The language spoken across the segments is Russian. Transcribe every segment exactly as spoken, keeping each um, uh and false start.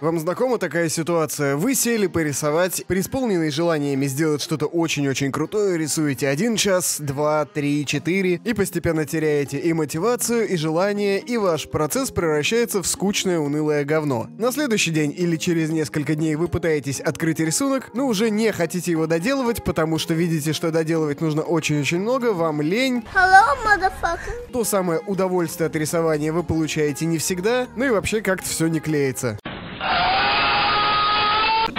Вам знакома такая ситуация? Вы сели порисовать, преисполненные желаниями сделать что-то очень-очень крутое, рисуете один час, два, три, четыре, и постепенно теряете и мотивацию, и желание, и ваш процесс превращается в скучное унылое говно. На следующий день или через несколько дней вы пытаетесь открыть рисунок, но уже не хотите его доделывать, потому что видите, что доделывать нужно очень-очень много, вам лень. Hello, motherfucker. То самое удовольствие от рисования вы получаете не всегда, ну и вообще как-то все не клеится.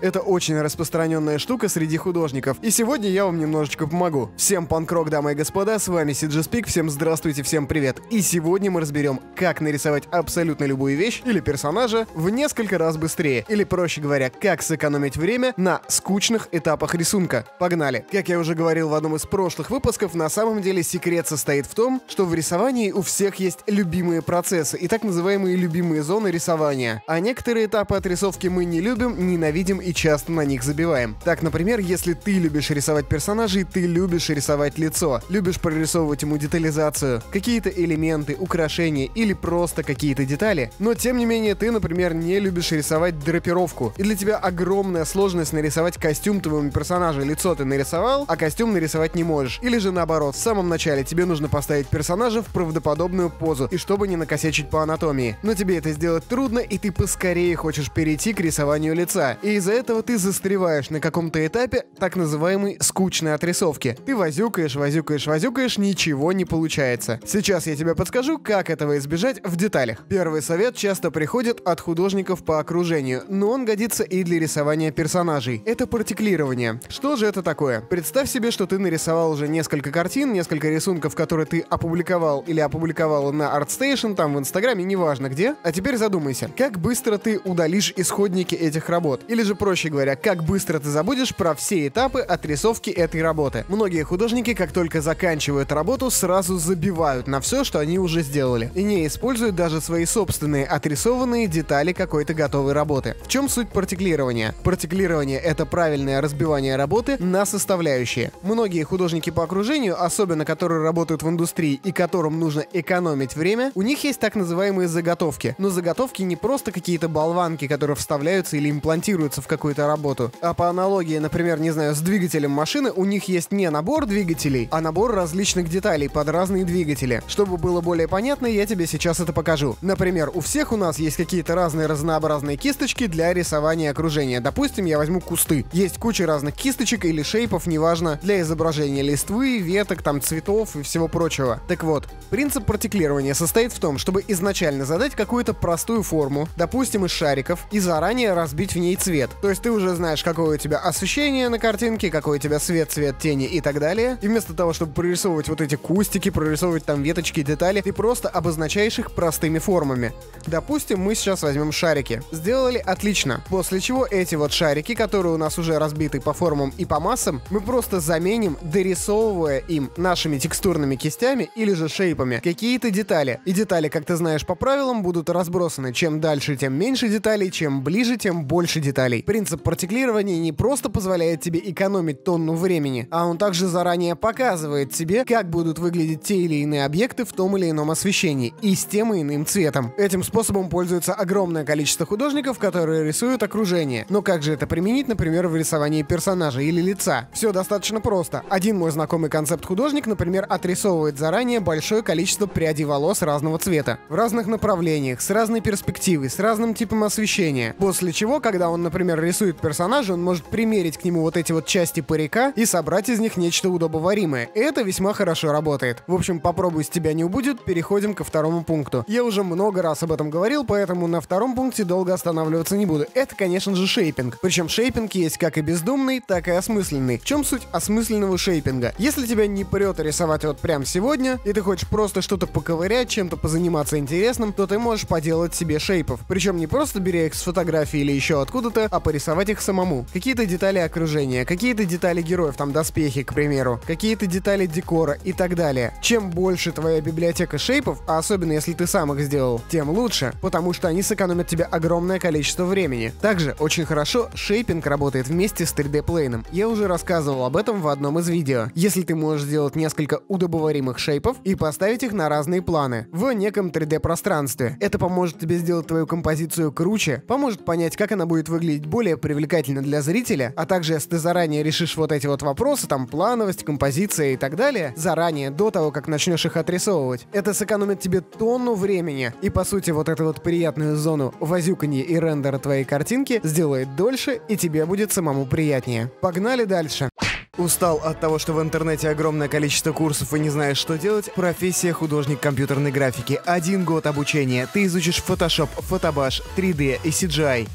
Это очень распространенная штука среди художников. И сегодня я вам немножечко помогу. Всем панк-рок, дамы и господа, с вами си джи Speak, всем здравствуйте, всем привет. И сегодня мы разберем, как нарисовать абсолютно любую вещь или персонажа в несколько раз быстрее. Или, проще говоря, как сэкономить время на скучных этапах рисунка. Погнали! Как я уже говорил в одном из прошлых выпусков, на самом деле секрет состоит в том, что в рисовании у всех есть любимые процессы и так называемые любимые зоны рисования. А некоторые этапы отрисовки мы не любим, ненавидим и и часто на них забиваем. Так, например, если ты любишь рисовать персонажей, ты любишь рисовать лицо, любишь прорисовывать ему детализацию, какие-то элементы, украшения или просто какие-то детали, но тем не менее ты, например, не любишь рисовать драпировку, и для тебя огромная сложность нарисовать костюм твоему персонажу. Лицо ты нарисовал, а костюм нарисовать не можешь. Или же наоборот, в самом начале тебе нужно поставить персонажа в правдоподобную позу, и чтобы не накосячить по анатомии. Но тебе это сделать трудно, и ты поскорее хочешь перейти к рисованию лица, и из-за этого ты застреваешь на каком-то этапе так называемой скучной отрисовки. Ты возюкаешь, возюкаешь, возюкаешь, ничего не получается. Сейчас я тебе подскажу, как этого избежать в деталях. Первый совет часто приходит от художников по окружению, но он годится и для рисования персонажей. Это партиклирование. Что же это такое? Представь себе, что ты нарисовал уже несколько картин, несколько рисунков, которые ты опубликовал или опубликовала на Artstation, там в Инстаграме, неважно где. А теперь задумайся, как быстро ты удалишь исходники этих работ? Или же просто Проще говоря, как быстро ты забудешь про все этапы отрисовки этой работы. Многие художники, как только заканчивают работу, сразу забивают на все, что они уже сделали, и не используют даже свои собственные отрисованные детали какой-то готовой работы. В чем суть партиклирования? Партиклирование — это правильное разбивание работы на составляющие. Многие художники по окружению, особенно которые работают в индустрии и которым нужно экономить время, у них есть так называемые заготовки. Но заготовки не просто какие-то болванки, которые вставляются или имплантируются в какой-то какую-то работу. А по аналогии, например, не знаю, с двигателем машины, у них есть не набор двигателей, а набор различных деталей под разные двигатели. Чтобы было более понятно, я тебе сейчас это покажу. Например, у всех у нас есть какие-то разные разнообразные кисточки для рисования окружения. Допустим, я возьму кусты. Есть куча разных кисточек или шейпов, неважно, для изображения листвы, веток, там, цветов и всего прочего. Так вот, принцип партиклирования состоит в том, чтобы изначально задать какую-то простую форму, допустим, из шариков, и заранее разбить в ней цвет. То есть ты уже знаешь, какое у тебя освещение на картинке, какой у тебя свет, цвет, тени и так далее. И вместо того, чтобы прорисовывать вот эти кустики, прорисовывать там веточки, детали, ты просто обозначаешь их простыми формами. Допустим, мы сейчас возьмем шарики. Сделали отлично. После чего эти вот шарики, которые у нас уже разбиты по формам и по массам, мы просто заменим, дорисовывая им нашими текстурными кистями или же шейпами какие-то детали. И детали, как ты знаешь по правилам, будут разбросаны. Чем дальше, тем меньше деталей, чем ближе, тем больше деталей. Принцип партиклирования не просто позволяет тебе экономить тонну времени, а он также заранее показывает тебе, как будут выглядеть те или иные объекты в том или ином освещении и с тем и иным цветом. Этим способом пользуется огромное количество художников, которые рисуют окружение. Но как же это применить, например, в рисовании персонажа или лица? Все достаточно просто. Один мой знакомый концепт-художник, например, отрисовывает заранее большое количество прядей волос разного цвета, в разных направлениях, с разной перспективой, с разным типом освещения. После чего, когда он, например, рисует персонажа, он может примерить к нему вот эти вот части парика и собрать из них нечто удобоваримое. Это весьма хорошо работает. В общем, попробуй, с тебя не убудет, переходим ко второму пункту. Я уже много раз об этом говорил, поэтому на втором пункте долго останавливаться не буду. Это, конечно же, шейпинг. Причем шейпинг есть как и бездумный, так и осмысленный. В чем суть осмысленного шейпинга? Если тебя не прет рисовать вот прям сегодня, и ты хочешь просто что-то поковырять, чем-то позаниматься интересным, то ты можешь поделать себе шейпов. Причем не просто беря их с фотографии или еще откуда-то, а порисовать их самому. Какие-то детали окружения, какие-то детали героев, там доспехи, к примеру, какие-то детали декора и так далее. Чем больше твоя библиотека шейпов, а особенно если ты сам их сделал, тем лучше, потому что они сэкономят тебе огромное количество времени. Также очень хорошо шейпинг работает вместе с три дэ плейном. Я уже рассказывал об этом в одном из видео. Если ты можешь сделать несколько удобоваримых шейпов и поставить их на разные планы в неком три дэ пространстве, это поможет тебе сделать твою композицию круче, поможет понять, как она будет выглядеть более привлекательно для зрителя, а также если ты заранее решишь вот эти вот вопросы, там плановость, композиция и так далее, заранее, до того, как начнешь их отрисовывать, это сэкономит тебе тонну времени, и по сути вот эту вот приятную зону возюканье и рендера твоей картинки сделает дольше, и тебе будет самому приятнее. Погнали дальше. Устал от того, что в интернете огромное количество курсов и не знаешь, что делать? Профессия художник компьютерной графики. Один год обучения. Ты изучишь Photoshop, Photobash, три дэ и си джи ай.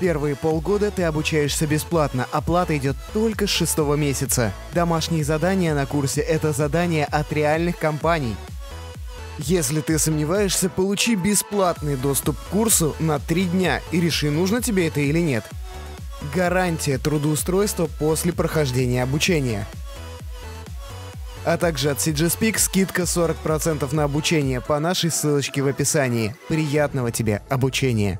Первые полгода ты обучаешься бесплатно, оплата идет только с шестого месяца. Домашние задания на курсе — это задания от реальных компаний. Если ты сомневаешься, получи бесплатный доступ к курсу на три дня и реши, нужно тебе это или нет. Гарантия трудоустройства после прохождения обучения. А также от си джи спик скидка сорок процентов на обучение по нашей ссылочке в описании. Приятного тебе обучения!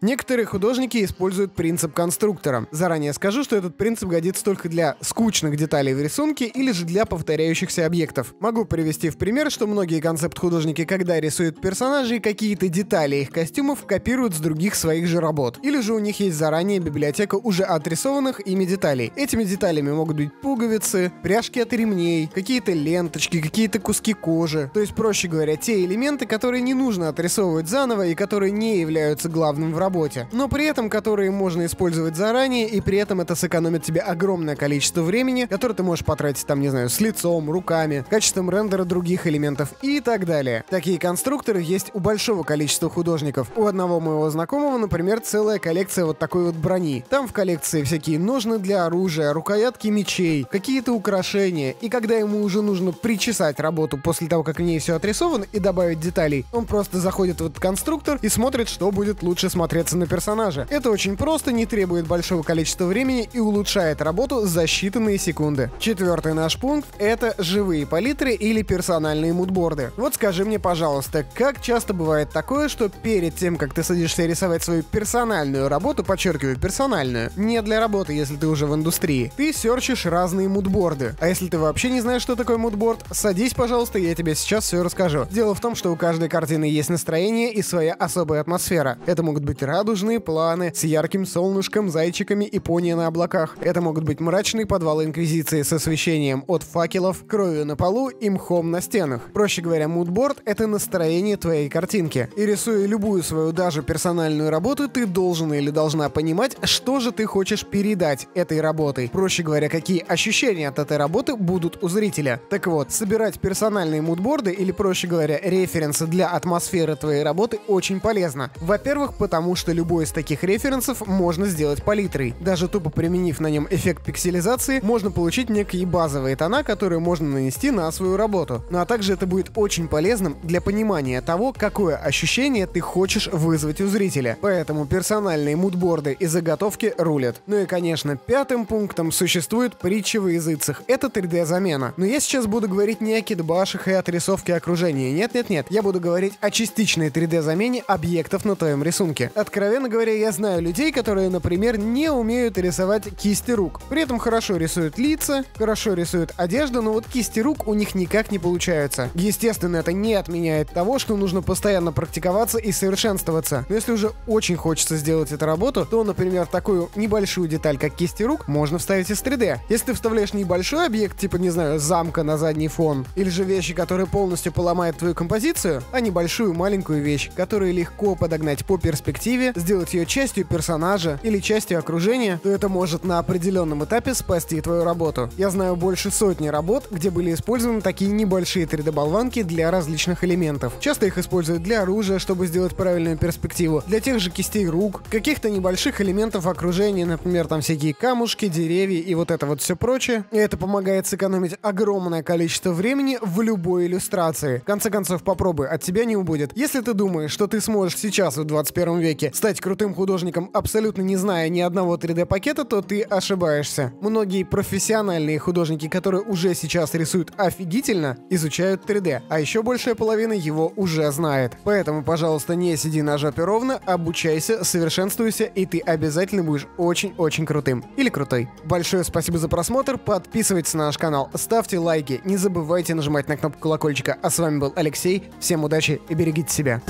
Некоторые художники используют принцип конструктора. Заранее скажу, что этот принцип годится только для скучных деталей в рисунке или же для повторяющихся объектов. Могу привести в пример, что многие концепт-художники, когда рисуют персонажей, какие-то детали их костюмов копируют с других своих же работ. Или же у них есть заранее библиотека уже отрисованных ими деталей. Этими деталями могут быть пуговицы, пряжки от ремней, какие-то ленточки, какие-то куски кожи. То есть, проще говоря, те элементы, которые не нужно отрисовывать заново и которые не являются главным в работе. Но при этом, которые можно использовать заранее, и при этом это сэкономит тебе огромное количество времени, которое ты можешь потратить там, не знаю, с лицом, руками, качеством рендера других элементов и так далее. Такие конструкторы есть у большого количества художников. У одного моего знакомого, например, целая коллекция вот такой вот брони. Там в коллекции всякие ножны для оружия, рукоятки мечей, какие-то украшения. И когда ему уже нужно причесать работу после того, как в ней все отрисовано, и добавить деталей, он просто заходит в этот конструктор и смотрит, что будет лучше смотреться на персонажа. Это очень просто, не требует большого количества времени и улучшает работу за считанные секунды. Четвертый наш пункт — это живые палитры или персональные мудборды. Вот скажи мне, пожалуйста, как часто бывает такое, что перед тем, как ты садишься рисовать свою персональную работу, подчеркиваю, персональную, не для работы, если ты уже в индустрии, ты серчишь разные мудборды. А если ты вообще не знаешь, что такое мудборд, садись, пожалуйста, я тебе сейчас все расскажу. Дело в том, что у каждой картины есть настроение и своя особая атмосфера. Это могут быть радужные планы с ярким солнышком, зайчиками и пони на облаках. Это могут быть мрачные подвалы Инквизиции с освещением от факелов, кровью на полу и мхом на стенах. Проще говоря, мудборд — это настроение твоей картинки. И рисуя любую свою даже персональную работу, ты должен или должна понимать, что же ты хочешь передать этой работой. Проще говоря, какие ощущения от этой работы будут у зрителя. Так вот, собирать персональные мудборды или, проще говоря, референсы для атмосферы твоей работы очень полезно. Во-первых, потому что что любой из таких референсов можно сделать палитрой. Даже тупо применив на нем эффект пикселизации, можно получить некие базовые тона, которые можно нанести на свою работу. Ну а также это будет очень полезным для понимания того, какое ощущение ты хочешь вызвать у зрителя. Поэтому персональные мудборды и заготовки рулят. Ну и, конечно, пятым пунктом существует притча во языцах. Это три дэ замена. Но я сейчас буду говорить не о кидбашах и отрисовке окружения. Нет-нет-нет. Я буду говорить о частичной три дэ замене объектов на твоем рисунке. Откровенно говоря, я знаю людей, которые, например, не умеют рисовать кисти рук. При этом хорошо рисуют лица, хорошо рисуют одежду, но вот кисти рук у них никак не получаются. Естественно, это не отменяет того, что нужно постоянно практиковаться и совершенствоваться. Но если уже очень хочется сделать эту работу, то, например, такую небольшую деталь, как кисти рук, можно вставить из три дэ. Если ты вставляешь небольшой объект, типа, не знаю, замка на задний фон, или же вещи, которые полностью поломают твою композицию, а небольшую маленькую вещь, которую легко подогнать по перспективе, сделать ее частью персонажа или частью окружения, то это может на определенном этапе спасти твою работу. Я знаю больше сотни работ, где были использованы такие небольшие три дэ болванки для различных элементов. Часто их используют для оружия, чтобы сделать правильную перспективу, для тех же кистей рук, каких-то небольших элементов окружения, например, там всякие камушки, деревья и вот это вот все прочее. И это помогает сэкономить огромное количество времени в любой иллюстрации. В конце концов, попробуй, от тебя не убудет. Если ты думаешь, что ты сможешь сейчас в двадцать первом веке навыки. Стать крутым художником, абсолютно не зная ни одного три дэ пакета, то ты ошибаешься. Многие профессиональные художники, которые уже сейчас рисуют офигительно, изучают три дэ, а еще большая половина его уже знает. Поэтому, пожалуйста, не сиди на жопе ровно, обучайся, совершенствуйся, и ты обязательно будешь очень-очень крутым. Или крутой. Большое спасибо за просмотр, подписывайтесь на наш канал, ставьте лайки, не забывайте нажимать на кнопку колокольчика. А с вами был Алексей, всем удачи и берегите себя.